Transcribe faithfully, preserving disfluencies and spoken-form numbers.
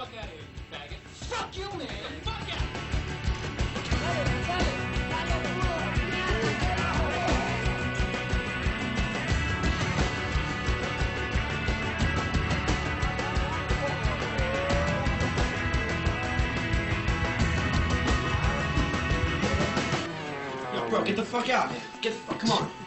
fuck out of here, you faggot. Fuck you, man! Get the fuck out! Yo, bro, get the fuck out, man. Get the fuck, come on.